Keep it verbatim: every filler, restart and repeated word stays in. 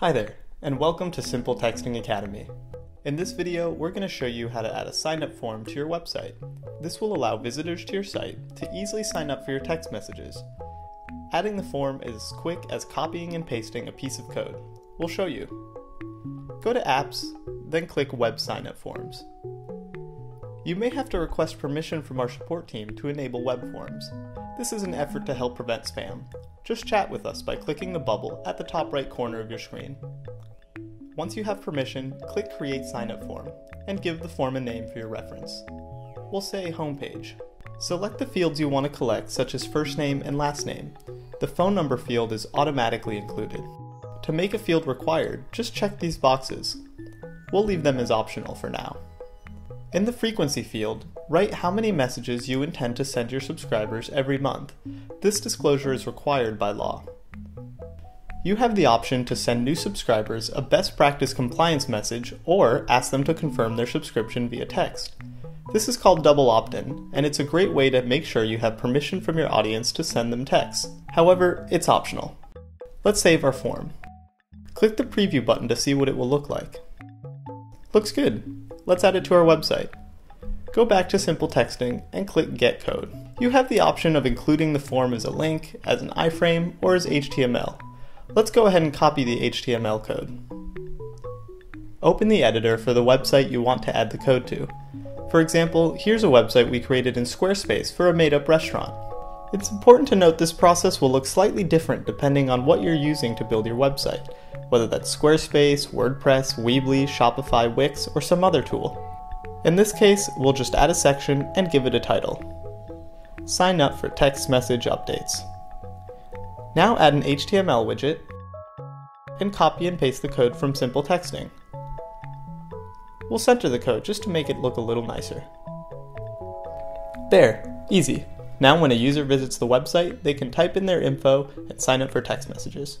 Hi there, and welcome to Simple Texting Academy. In this video, we're going to show you how to add a sign-up form to your website. This will allow visitors to your site to easily sign up for your text messages. Adding the form is as quick as copying and pasting a piece of code. We'll show you. Go to Apps, then click Web Sign-Up Forms. You may have to request permission from our support team to enable web forms. This is an effort to help prevent spam. Just chat with us by clicking the bubble at the top right corner of your screen. Once you have permission, click Create Signup Form and give the form a name for your reference. We'll say Homepage. Select the fields you want to collect, such as first name and last name. The phone number field is automatically included. To make a field required, just check these boxes. We'll leave them as optional for now. In the frequency field, write how many messages you intend to send your subscribers every month. This disclosure is required by law. You have the option to send new subscribers a best practice compliance message or ask them to confirm their subscription via text. This is called double opt-in, and it's a great way to make sure you have permission from your audience to send them texts. However, it's optional. Let's save our form. Click the preview button to see what it will look like. Looks good. Let's add it to our website. Go back to Simple Texting and click Get Code. You have the option of including the form as a link, as an iframe, or as H T M L. Let's go ahead and copy the H T M L code. Open the editor for the website you want to add the code to. For example, here's a website we created in Squarespace for a made-up restaurant. It's important to note this process will look slightly different depending on what you're using to build your website, whether that's Squarespace, WordPress, Weebly, Shopify, Wix, or some other tool. In this case, we'll just add a section and give it a title. Sign up for text message updates. Now add an H T M L widget and copy and paste the code from Simple Texting. We'll center the code just to make it look a little nicer. There, easy. Now when a user visits the website, they can type in their info and sign up for text messages.